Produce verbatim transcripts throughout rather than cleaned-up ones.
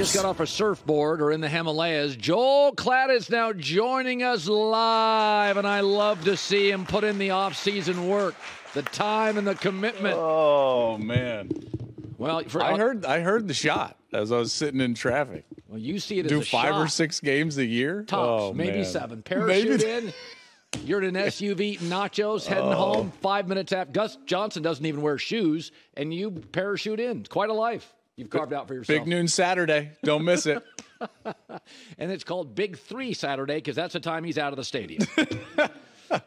just got off a surfboard or in the Himalayas. Joel Klatt is now joining us live, and I love to see him put in the off-season work, the time and the commitment. Oh, man. Well, for, I heard I heard the shot as I was sitting in traffic. Well, you see it as Do a five shot. or six games a year? Tops, oh, maybe man. seven. Parachute maybe in. You're in an S U V eating nachos, heading oh. home, five minutes after. Gus Johnson doesn't even wear shoes, and you parachute in. Quite a life you've carved out for yourself. Big Noon Saturday. Don't miss it. And it's called Big Three Saturday because that's the time he's out of the stadium.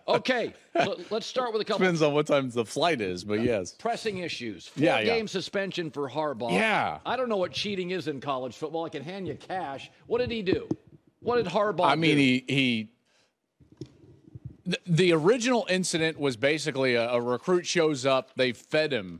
Okay, so let's start with a couple. Depends on what time the flight is, but uh, yes. Pressing issues. Four yeah, game yeah. suspension for Harbaugh. Yeah. I don't know what cheating is in college football. I can hand you cash. What did he do? What did Harbaugh I do? I mean, he, he th the original incident was basically a, a recruit shows up, they fed him,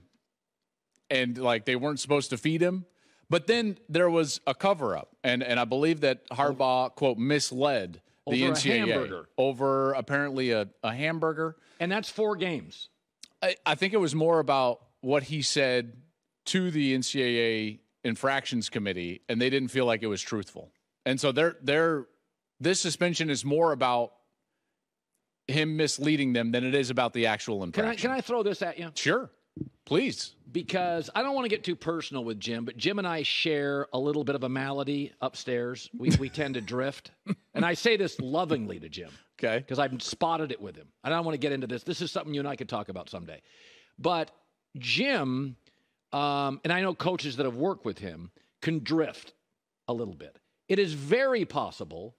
and like they weren't supposed to feed him. But then there was a cover-up, and, and I believe that Harbaugh, quote, misled the N C A A over a hamburger. Over apparently a, a hamburger. And that's four games. I, I think it was more about what he said to the N C A A infractions committee, and they didn't feel like it was truthful. And so they're, they're, this suspension is more about him misleading them than it is about the actual infraction. Can I, can I throw this at you? Sure. Please. Because I don't want to get too personal with Jim, but Jim and I share a little bit of a malady upstairs. We, we tend to drift. And I say this lovingly to Jim. Okay. Because I've spotted it with him. I don't want to get into this. This is something you and I could talk about someday. But Jim, um, and I know coaches that have worked with him, can drift a little bit. It is very possible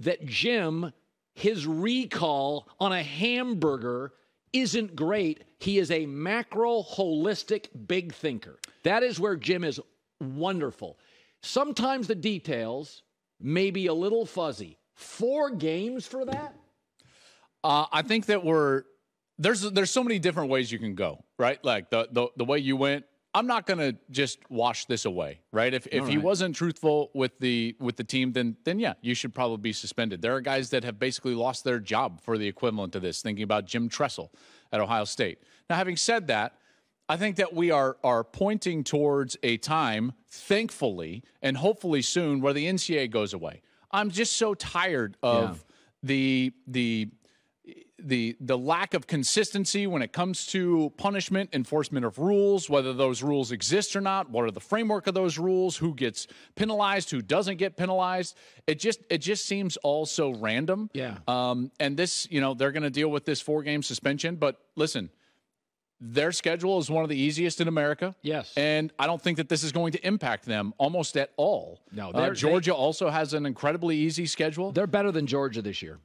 that Jim, his recall on a hamburger isn't great. He is a macro, holistic, big thinker. That is where Jim is wonderful. Sometimes the details may be a little fuzzy. Four games for that? Uh, I think that we're there's there's so many different ways you can go, right? Like the the, the way you went. I'm not going to just wash this away, right? If if right. he wasn't truthful with the with the team, then then yeah, you should probably be suspended. There are guys that have basically lost their job for the equivalent of this. Thinking about Jim Tressel at Ohio State. Now, having said that, I think that we are are pointing towards a time, thankfully and hopefully soon, where the N C A A goes away. I'm just so tired of yeah. the the. the the lack of consistency when it comes to punishment, enforcement of rules, whether those rules exist or not, what are the framework of those rules, who gets penalized, who doesn't get penalized. It just it just seems all so random. Yeah. Um, and this, you know, they're going to deal with this four-game suspension. But listen, their schedule is one of the easiest in America. Yes. And I don't think that this is going to impact them almost at all. No. Uh, Georgia they, also has an incredibly easy schedule. They're better than Georgia this year.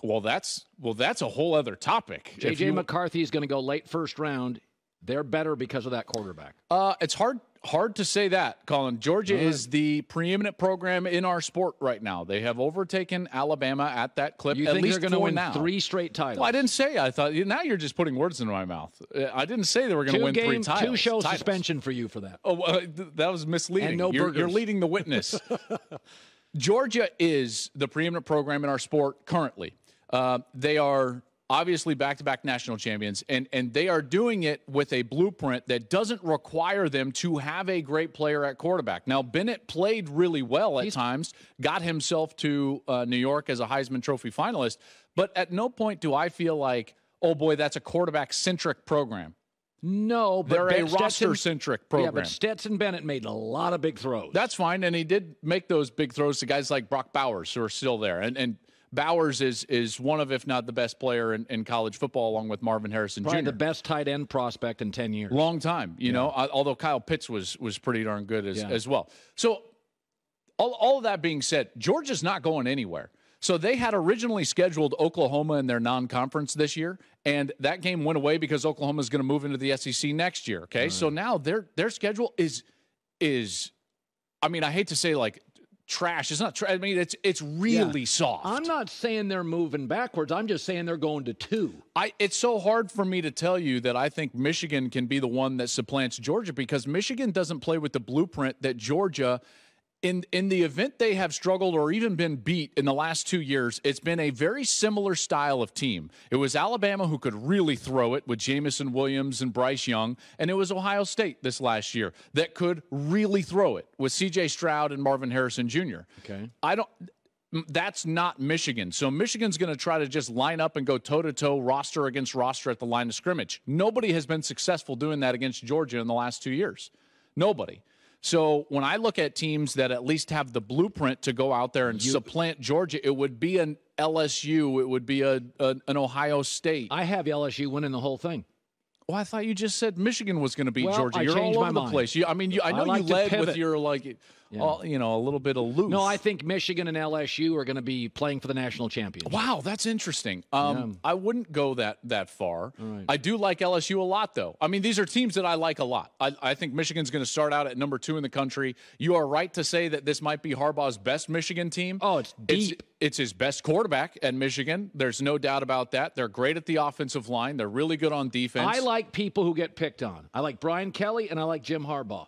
Well, that's well, that's a whole other topic. J J McCarthy is going to go late first round. They're better because of that quarterback. Uh, it's hard hard to say that, Colin. Georgia mm-hmm. is the preeminent program in our sport right now. They have overtaken Alabama at that clip. You think at least they're going to win now. three straight titles? Well, I didn't say. I thought now you're just putting words into my mouth. I didn't say they were going to win game, three titles. Two show titles. suspension for you for that. Oh, uh, that was misleading. And no you're, burgers. You're leading the witness. Georgia is the preeminent program in our sport currently. Uh, they are obviously back-to-back national champions, and, and they are doing it with a blueprint that doesn't require them to have a great player at quarterback. Now, Bennett played really well at He's times, got himself to uh, New York as a Heisman Trophy finalist, but at no point do I feel like, oh, boy, that's a quarterback-centric program. No, but they're a roster-centric program. Yeah, but Stetson Bennett made a lot of big throws. That's fine, and he did make those big throws to guys like Brock Bowers, who are still there, and and Bowers is is one of, if not the best player in, in college football, along with Marvin Harrison Junior Probably the best tight end prospect in ten years. Long time, you yeah. know. I, although Kyle Pitts was was pretty darn good as yeah. as well. So, all all of that being said, Georgia's not going anywhere. So they had originally scheduled Oklahoma in their non-conference this year, and that game went away because Oklahoma is going to move into the S E C next year. Okay, right. So now their their schedule is is, I mean, I hate to say like. Trash. It's not trash. I mean, it's it's really yeah. soft. I'm not saying they're moving backwards. I'm just saying they're going to two. I. It's so hard for me to tell you that I think Michigan can be the one that supplants Georgia because Michigan doesn't play with the blueprint that Georgia in in the event they have struggled or even been beat in the last two years, it's been a very similar style of team. It was Alabama who could really throw it with Jamison Williams and Bryce Young, and it was Ohio State this last year that could really throw it with C J. Stroud and Marvin Harrison Junior Okay, I don't. That's not Michigan. So Michigan's going to try to just line up and go toe-to-toe, roster against roster at the line of scrimmage. Nobody has been successful doing that against Georgia in the last two years. Nobody. So when I look at teams that at least have the blueprint to go out there and you, supplant Georgia, it would be an L S U. It would be a, a an Ohio State. I have L S U winning the whole thing. Well, I thought you just said Michigan was going to beat well, Georgia. I You're all over the mind. place. You, I mean, you, I know I like you led with your, like, yeah. all, you know, a little bit aloof. No, I think Michigan and L S U are going to be playing for the national championship. Wow, that's interesting. Um, yeah. I wouldn't go that that far. Right. I do like L S U a lot, though. I mean, these are teams that I like a lot. I, I think Michigan's going to start out at number two in the country. You are right to say that this might be Harbaugh's best Michigan team. Oh, it's deep. It's, It's his best quarterback at Michigan. There's no doubt about that. They're great at the offensive line. They're really good on defense. I like people who get picked on. I like Brian Kelly, and I like Jim Harbaugh.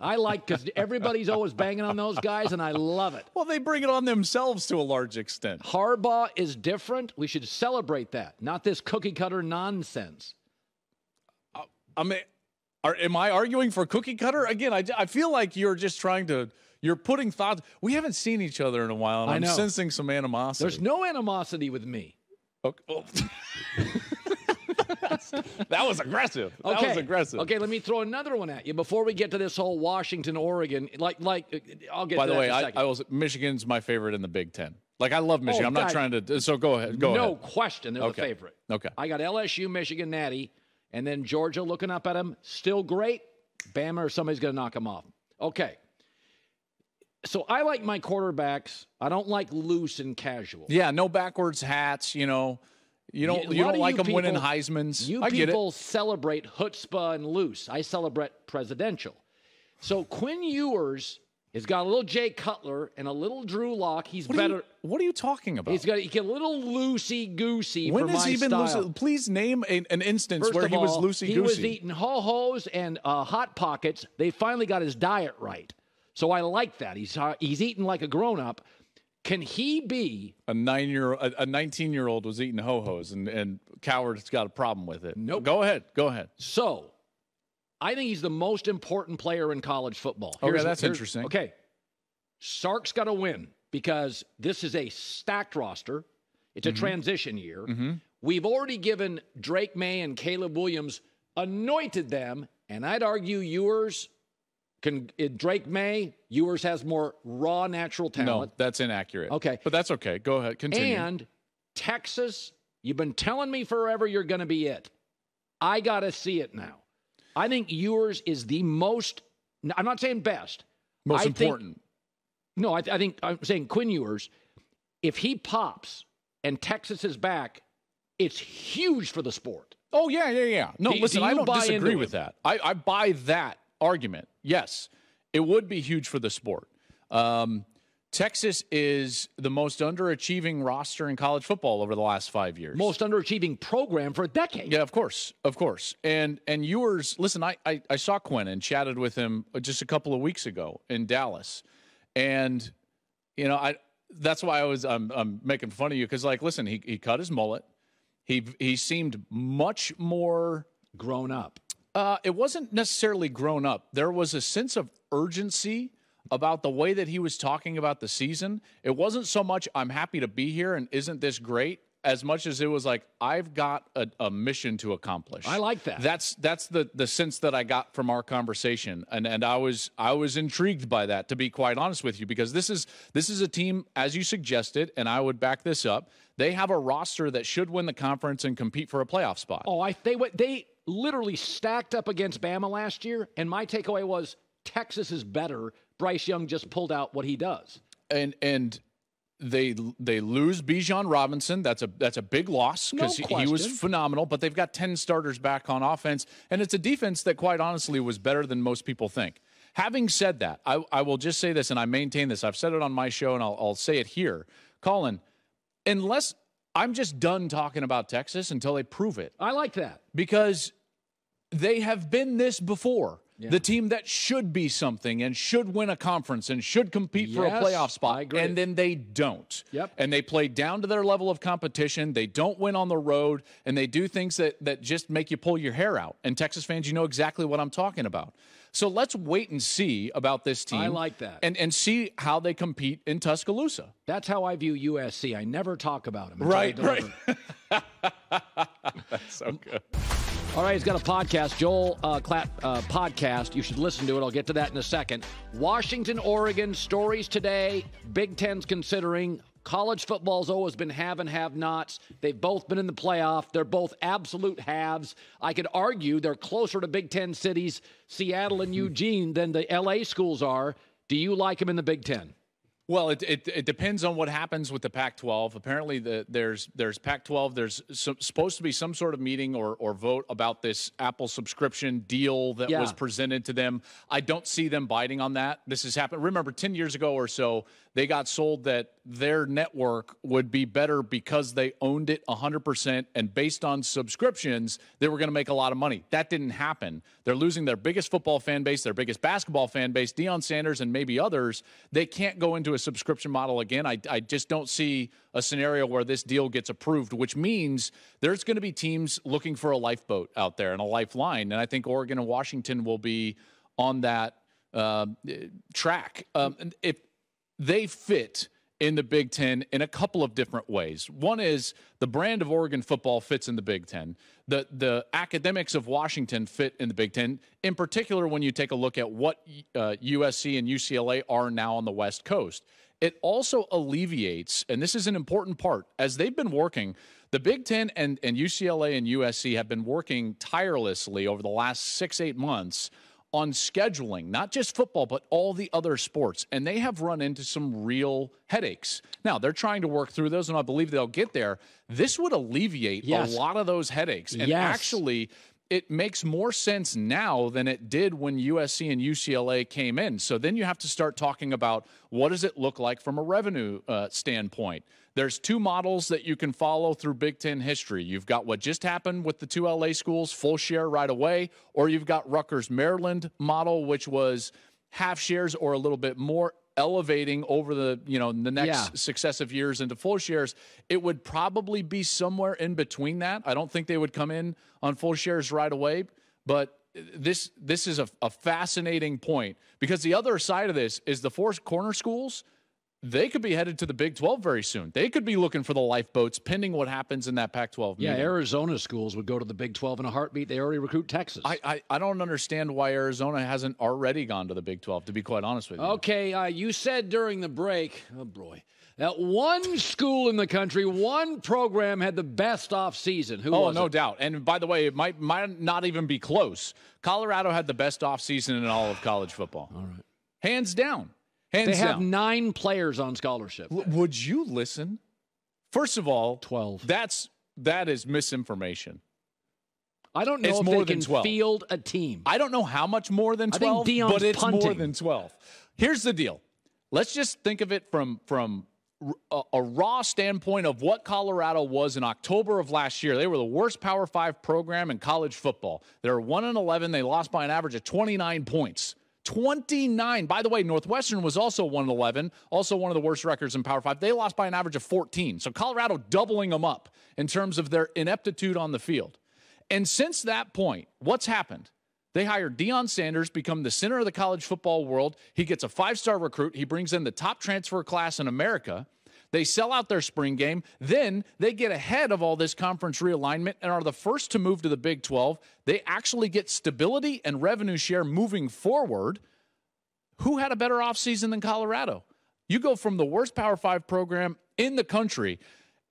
I like because everybody's always banging on those guys, and I love it. Well, they bring it on themselves to a large extent. Harbaugh is different. We should celebrate that, not this cookie-cutter nonsense. Uh, I mean, are, am I arguing for cookie-cutter? Again, I, I feel like you're just trying to – You're putting thoughts. We haven't seen each other in a while, and I I'm know. sensing some animosity. There's no animosity with me. Okay. Oh. That was aggressive. That okay. was aggressive. Okay, let me throw another one at you before we get to this whole Washington, Oregon. Like, like I'll get. By to the that way, in a second. I, I was Michigan's my favorite in the Big Ten. Like, I love Michigan. Oh, I'm not I, trying to. So go ahead. Go no ahead. No question. They're okay. the favorite. Okay. I got L S U, Michigan, Natty, and then Georgia looking up at them. Still great. Bama or somebody's going to knock them off. Okay. So I like my quarterbacks. I don't like loose and casual. Yeah, no backwards hats, you know. You don't you don't like them winning Heismans. You people celebrate chutzpah and loose. I celebrate presidential. So Quinn Ewers has got a little Jay Cutler and a little Drew Locke. He's better. What are you talking about? He's got he a little loosey-goosey for my style. When has he been loosey? Please name a, an instance where he was loosey-goosey. He was eating ho-hos and uh, Hot Pockets. They finally got his diet right. So I like that. He's uh, he's eating like a grown-up. Can he be a nine-year a, a nineteen-year-old was eating ho-hos and and Cowherd's got a problem with it? Nope. Go ahead. Go ahead. So, I think he's the most important player in college football. Here's, okay, that's interesting. Okay. Sark's got to win because this is a stacked roster. It's a mm-hmm. transition year. Mm-hmm. We've already given Drake May and Caleb Williams anointed them, and I'd argue yours Can Drake May, Ewers has more raw natural talent. No, that's inaccurate. Okay. But that's okay. Go ahead. Continue. And Texas, you've been telling me forever you're going to be it. I got to see it now. I think Ewers is the most, I'm not saying best. Most I important. Think, no, I, th I think I'm saying Quinn Ewers. If he pops and Texas is back, it's huge for the sport. Oh, yeah, yeah, yeah. No, do, listen, do I don't disagree with him? that. I, I buy that argument. Yes, it would be huge for the sport. Um, Texas is the most underachieving roster in college football over the last five years. Most underachieving program for a decade. Yeah, of course, of course. And and yours, listen, I, I, I saw Quinn and chatted with him just a couple of weeks ago in Dallas. And, you know, I that's why I was I'm, I'm making fun of you because, like, listen, he, he cut his mullet. He, he seemed much more grown up. Uh, it wasn't necessarily grown up. There was a sense of urgency about the way that he was talking about the season. It wasn't so much, I'm happy to be here and isn't this great, as much as it was like, I've got a, a mission to accomplish. I like that. That's that's the, the sense that I got from our conversation. And and I was I was intrigued by that, to be quite honest with you, because this is this is a team, as you suggested, and I would back this up, they have a roster that should win the conference and compete for a playoff spot. Oh, I they went they literally stacked up against Bama last year, and my takeaway was Texas is better. Bryce Young just pulled out what he does. And and they they lose Bijan Robinson. That's a that's a big loss because no he, he was phenomenal, but they've got ten starters back on offense, and it's a defense that quite honestly was better than most people think. Having said that, I, I will just say this, and I maintain this. I've said it on my show, and I'll, I'll say it here. Colin, unless I'm just done talking about Texas until they prove it. I like that. Because they have been this before. Yeah. The team that should be something and should win a conference and should compete yes, for a playoff spot, and then they don't. Yep. And they play down to their level of competition. They don't win on the road, and they do things that, that just make you pull your hair out. And Texas fans, you know exactly what I'm talking about. So let's wait and see about this team. I like that. And and see how they compete in Tuscaloosa. That's how I view U S C. I never talk about them. Right, right. That's so good. All right, he's got a podcast, Joel uh, Klatt uh, podcast. You should listen to it. I'll get to that in a second. Washington, Oregon, stories today. Big Ten's considering. College football's always been have and have-nots. They've both been in the playoff. They're both absolute haves. I could argue they're closer to Big Ten cities, Seattle and Eugene, than the L A schools are. Do you like them in the Big Ten? Well, it, it, it depends on what happens with the Pac twelve. Apparently, the, there's there's Pac twelve. There's some, supposed to be some sort of meeting or, or vote about this Apple subscription deal that yeah. was presented to them. I don't see them biting on that. This has happened. Remember, ten years ago or so, they got sold that their network would be better because they owned it one hundred percent, and based on subscriptions, they were going to make a lot of money. That didn't happen. They're losing their biggest football fan base, their biggest basketball fan base, Deion Sanders and maybe others. They can't go into a subscription model again. I, I just don't see a scenario where this deal gets approved, which means there's going to be teams looking for a lifeboat out there and a lifeline. And I think Oregon and Washington will be on that uh, track. Um, and if they fit in the Big Ten in a couple of different ways. One is the brand of Oregon football fits in the Big Ten. The the academics of Washington fit in the Big Ten, in particular when you take a look at what uh, U S C and U C L A are now on the West Coast. It also alleviates, and this is an important part, as they've been working, the Big Ten and, and U C L A and U S C have been working tirelessly over the last six, eight months on scheduling, not just football, but all the other sports. And they have run into some real headaches. Now, they're trying to work through those, and I believe they'll get there. This would alleviate yes. a lot of those headaches. And yes. actually, it makes more sense now than it did when U S C and U C L A came in. So then you have to start talking about what does it look like from a revenue uh, standpoint. There's two models that you can follow through Big Ten history. You've got what just happened with the two L A schools, full share right away, or you've got Rutgers, Maryland model, which was half shares or a little bit more, elevating over the, you know, the next yeah. successive years into full shares. It would probably be somewhere in between that. I don't think they would come in on full shares right away, but this this is a, a fascinating point, because the other side of this is the four corner schools, they could be headed to the Big twelve very soon. They could be looking for the lifeboats pending what happens in that Pac twelve meeting. Yeah, Arizona schools would go to the Big twelve in a heartbeat. They already recruit Texas. I, I, I don't understand why Arizona hasn't already gone to the Big twelve, to be quite honest with you. Okay, uh, you said during the break, oh boy, that one school in the country, one program had the best offseason. Who oh, was Oh, no it? doubt. And by the way, it might, might not even be close. Colorado had the best offseason in all of college football. All right. Hands down. Hands they have down. nine players on scholarship. W would you listen? First of all, twelve. That's that is misinformation. I don't know it's if more they can twelve. Field a team. I don't know how much more than twelve, but it's punting. more than twelve. Here's the deal. Let's just think of it from from a, a raw standpoint of what Colorado was in October of last year. They were the worst Power Five program in college football. They were one and eleven. They lost by an average of twenty-nine points. twenty-nine. By the way, Northwestern was also one and eleven, also one of the worst records in Power Five. They lost by an average of fourteen. So Colorado doubling them up in terms of their ineptitude on the field. And since that point, what's happened? They hired Deion Sanders, become the center of the college football world. He gets a five-star recruit. He brings in the top transfer class in America. They sell out their spring game. Then they get ahead of all this conference realignment and are the first to move to the Big twelve. They actually get stability and revenue share moving forward. Who had a better offseason than Colorado? You go from the worst Power Five program in the country,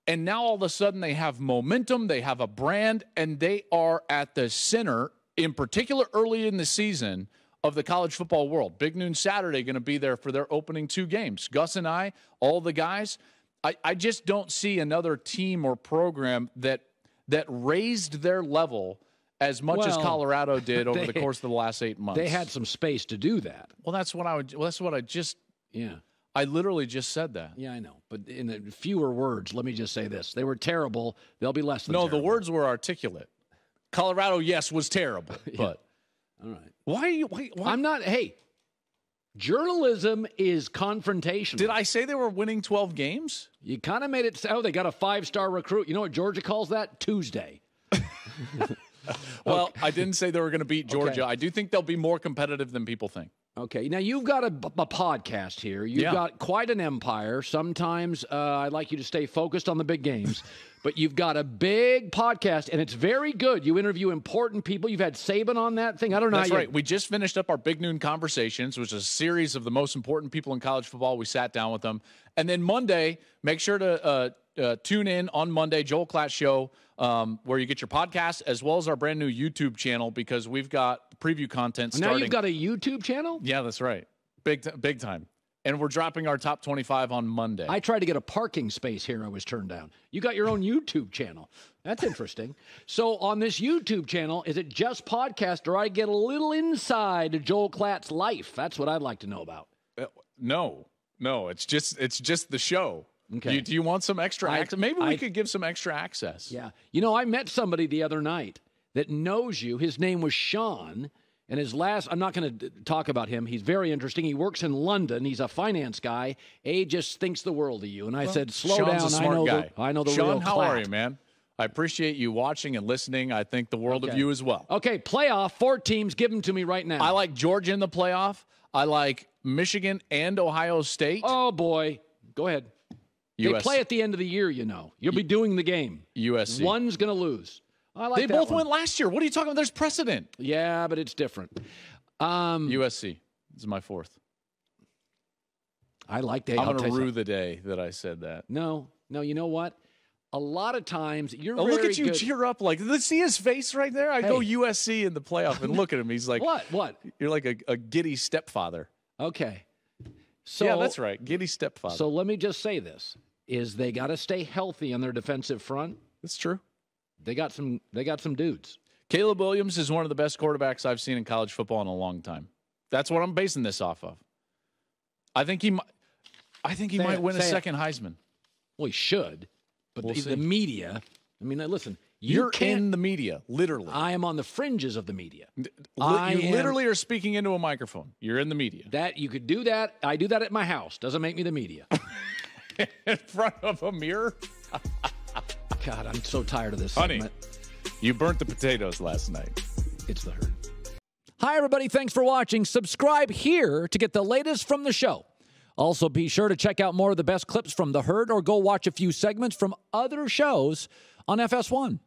and now all of a sudden they have momentum, they have a brand, and they are at the center, in particular early in the season, of the college football world. Big Noon Saturday going to be there for their opening two games. Gus and I, all the guys, I, I just don't see another team or program that that raised their level as much well, as Colorado did over they, the course of the last eight months. They had some space to do that. Well, that's what I would. Well, that's what I just. Yeah. I literally just said that. Yeah, I know. But in fewer words, let me just say this: they were terrible. They'll be less than. No, terrible. The words were articulate. Colorado, yes, was terrible, but. Yeah. All right. Why are you? Why, why? I'm not. Hey, journalism is confrontational. Did I say they were winning twelve games? You kind of made it. Oh, they got a five-star recruit. You know what Georgia calls that? Tuesday. Well, okay. I didn't say they were going to beat Georgia. Okay. I do think they'll be more competitive than people think. Okay. Now, you've got a, a podcast here. You've yeah. got quite an empire. Sometimes uh, I'd like you to stay focused on the big games. But you've got a big podcast, and it's very good. You interview important people. You've had Saban on that thing. I don't know. That's right. We just finished up our Big Noon Conversations, which is a series of the most important people in college football. We sat down with them. And then Monday, make sure to uh, uh, tune in on Monday, Joel Klatt Show, um, where you get your podcast, as well as our brand new YouTube channel, because we've got preview content starting. Now you've got a YouTube channel? Yeah, that's right. Big, t- big time. And we're dropping our top twenty-five on Monday. I tried to get a parking space here. I was turned down. You got your own YouTube channel. That's interesting. So on this YouTube channel, is it just podcast, or I get a little inside Joel Klatt's life? That's what I'd like to know about. Uh, no, no, it's just it's just the show. Okay. You, do you want some extra access? Maybe we I, could give some extra access. Yeah. You know, I met somebody the other night that knows you. His name was Sean. And his last, I'm not going to talk about him. He's very interesting. He works in London. He's a finance guy. A just thinks the world of you. And I well, said, slow Sean's down. A smart I know guy. The, I know the Sean, real Sean, how Klatt. Are you, man? I appreciate you watching and listening. I think the world okay. of you as well. Okay, playoff, four teams. Give them to me right now. I like Georgia in the playoff. I like Michigan and Ohio State. Oh, boy. Go ahead. U S C. They play at the end of the year, you know. You'll be doing the game. U S C. One's going to lose. I like they both one. went last year. What are you talking about? There's precedent. Yeah, but it's different. Um, U S C. This is my fourth. I like that. I'm going to rue the day that I said that. No, no. You know what? A lot of times you're oh, look at you good. Cheer up like let's see his face right there. I hey. go U S C in the playoff and look at him. He's like what? What? You're like a, a giddy stepfather. Okay. So yeah, that's right. Giddy stepfather. So let me just say this: is they got to stay healthy on their defensive front. That's true. They got some they got some dudes. Caleb Williams is one of the best quarterbacks I've seen in college football in a long time. That's what I'm basing this off of. I think he might I think he say might it, win a second it. Heisman. Well, he should. But we'll the, the media, I mean, listen, you you're in the media, literally. I am on the fringes of the media. Li- I you am, literally are speaking into a microphone. You're in the media. That you could do that. I do that at my house. Doesn't make me the media. In front of a mirror? God, I'm so tired of this Honey, segment. You burnt the potatoes last night. It's The Herd. Hi, everybody. Thanks for watching. Subscribe here to get the latest from the show. Also, be sure to check out more of the best clips from The Herd or go watch a few segments from other shows on F S one.